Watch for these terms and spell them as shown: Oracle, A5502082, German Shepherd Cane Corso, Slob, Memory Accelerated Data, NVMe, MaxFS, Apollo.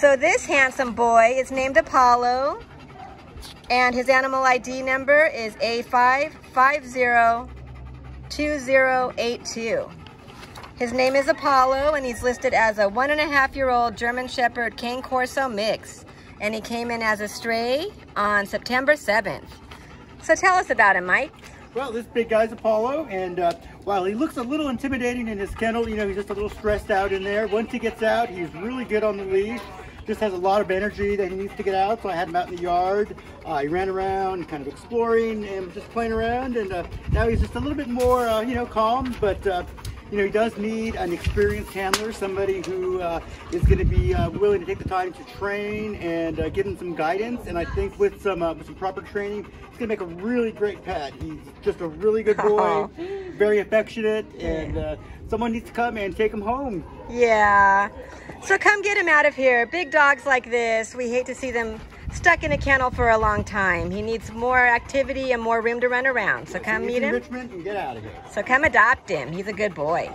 So this handsome boy is named Apollo, and his animal ID number is A5502082. His name is Apollo, and he's listed as a 1.5-year-old German Shepherd Cane Corso mix, and he came in as a stray on September 7th. So tell us about him, Mike. Well, this big guy's Apollo, and while he looks a little intimidating in his kennel, you know, he's just a little stressed out in there. Once he gets out, he's really good on the leash. Just has a lot of energy that he needs to get out, so I had him out in the yard. He ran around, kind of exploring and just playing around, and now he's just a little bit more, you know, calm, but you know, he does need an experienced handler, somebody who is going to be willing to take the time to train and give him some guidance. And I think with some proper training, he's going to make a really great pet. He's just a really good boy, very affectionate, and someone needs to come and take him home. Yeah. So come get him out of here. Big dogs like this, we hate to see them stuck in a kennel for a long time. He needs more activity and more room to run around. So come meet him. Richmond, and get out of here. So come adopt him. He's a good boy.